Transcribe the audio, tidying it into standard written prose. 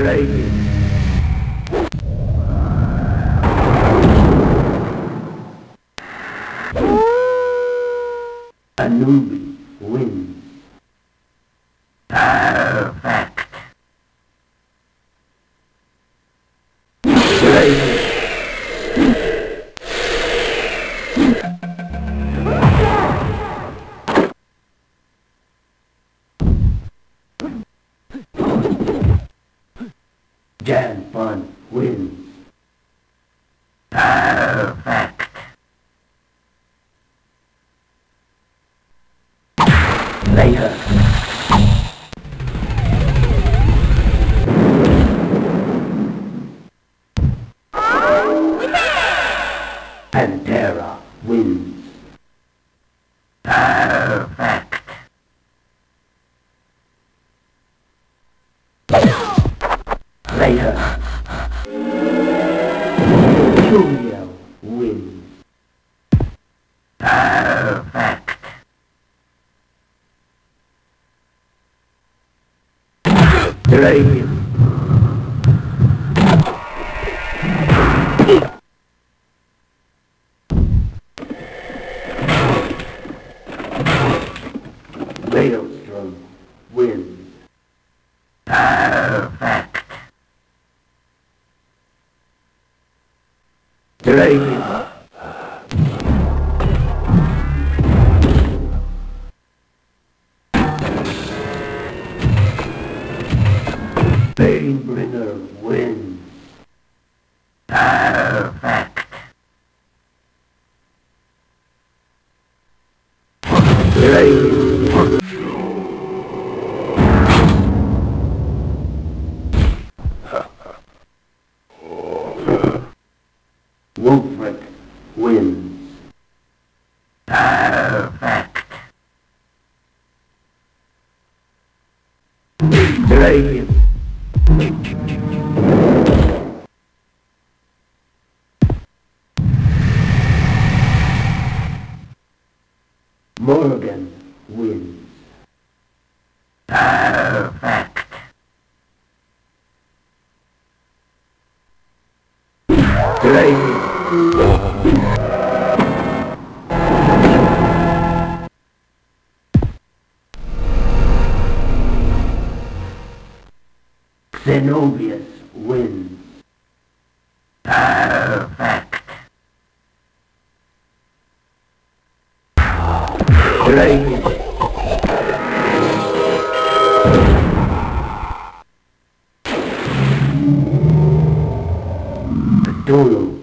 Lady. Anubis wins. Perfect. Great. Jan Fun wins. Perfect. Later. Pantera wins. Perfect. Later. Julio wins. Perfect. Dragon. Maelstrom wins. Perfect. Dragon. Banebringer wins. Perfect. Wolfric wins. Perfect. Dragon. Morgan wins. Perfect. Zenobius wins. Perfect. Dragon. The Dodo